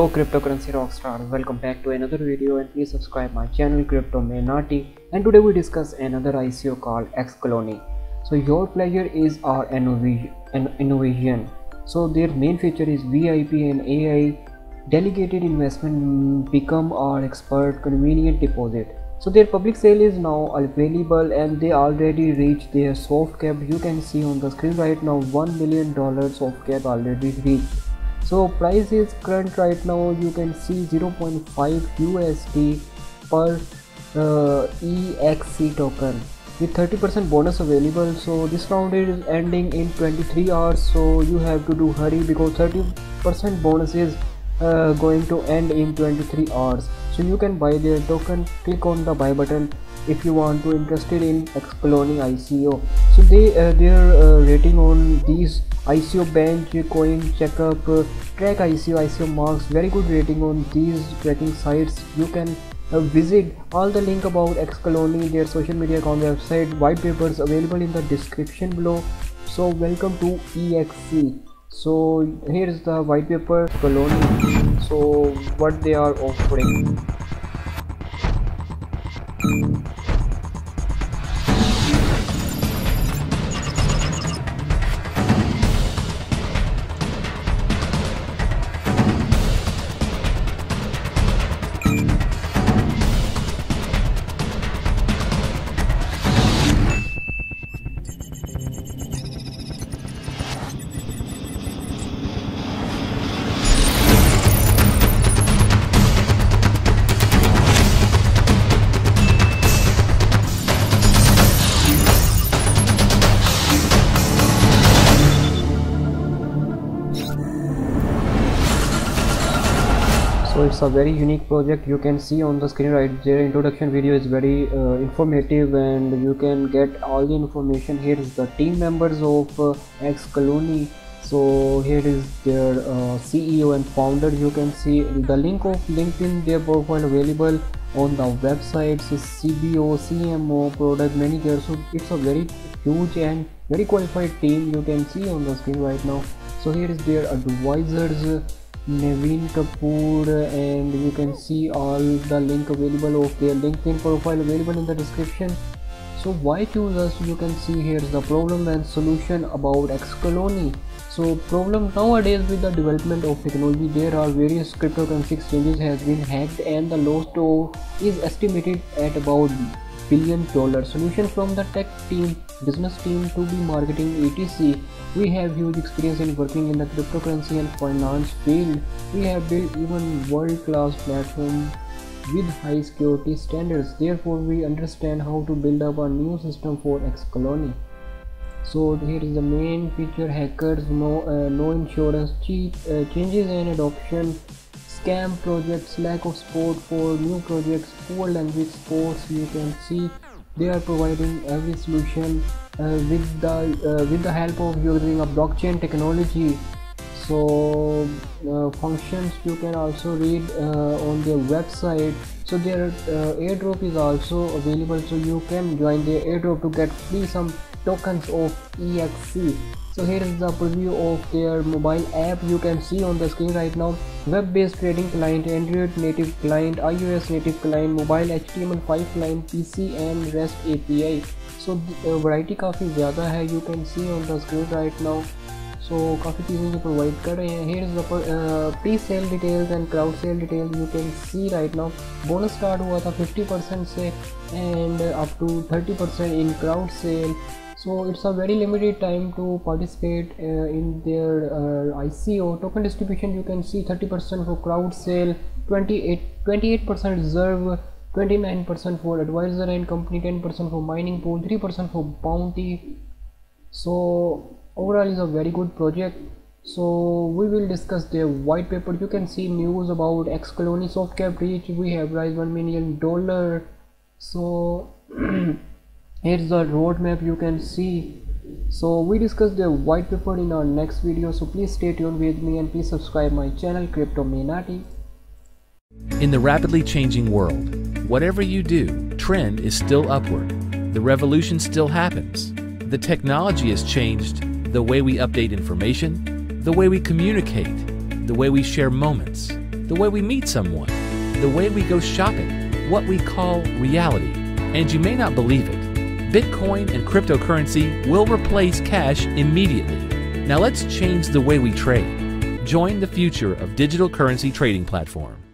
Hello cryptocurrency rockstar, welcome back to another video and please subscribe my channel Crypto Minati. And today we discuss another ICO called Excolony. So your pleasure is our innovation. So their main feature is VIP and AI delegated investment, become our expert, convenient deposit. So their public sale is now available and they already reached their soft cap. You can see on the screen right now $1 million soft cap already reached. So price is current right now, you can see 0.5 USD per EXC token with 30% bonus available. So this round is ending in 23 hours, so you have to do hurry because 30% bonus is going to end in 23 hours. So you can buy their token, click on the buy button if you want to interested in Excolony ICO. So they their rating on these ICO bench, coin checkup, track ICO, ICO marks, very good rating on these tracking sites. You can visit all the link about Excolony, their social media account, website, white papers available in the description below. So welcome to EXC. So here is the white paper Excolony. So what they are offering. So it's a very unique project, you can see on the screen right. Their introduction video is very informative and you can get all the information. Here is the team members of Excolony. So here is their CEO and founder. You can see the link of LinkedIn, their profile available on the websites, CBO, CMO, product manager. So it's a very huge and very qualified team, you can see on the screen right now. So here is their advisors, Navin Kapoor, and you can see all the link available of their LinkedIn profile available in the description. So why choose us? You can see here's the problem and solution about Excolony. So problem nowadays with the development of technology, there are various cryptocurrency exchanges has been hacked and the loss is estimated at about $1 billion. Solution from the tech team, business team to be marketing, etc. We have huge experience in working in the cryptocurrency and finance field. We have built even world-class platform with high security standards. Therefore, we understand how to build up a new system for Excolony. So here is the main feature: hackers, no insurance, cheat, changes in adoption, scam projects, lack of support for new projects, poor language supports. You can see they are providing every solution with the help of using a blockchain technology. So functions you can also read on their website. So their airdrop is also available, so you can join their airdrop to get free some tokens of EXC. So here is the preview of their mobile app, you can see on the screen right now. Web-based trading client, Android native client, iOS native client, mobile HTML5 client, PC and REST API. So variety काफ़ी ज़्यादा है, you can see on the screen right now. So काफ़ी चीज़ें जो provide कर रहे हैं. Here is the pre-sale details and crowd sale details, you can see right now. Bonus start हुआ था 50% से and up to 30% in crowd sale. So it's a very limited time to participate in their ICO. Token distribution, you can see 30% for crowd sale, 28% reserve, 29% for advisor and company, 10% for mining pool, 3% for bounty. So overall is a very good project. So we will discuss their white paper. You can see news about Excolony soft cap reach. We have raised $1 million. So here's the roadmap, you can see. So we discuss the white paper in our next video, so please stay tuned with me and please subscribe my channel Crypto Minati. In the rapidly changing world, whatever you do, trend is still upward. The revolution still happens. The technology has changed, the way we update information, the way we communicate, the way we share moments. the way we meet someone, the way we go shopping, what we call reality. And you may not believe it, Bitcoin and cryptocurrency will replace cash immediately. Now let's change the way we trade. Join the future of digital currency trading platform.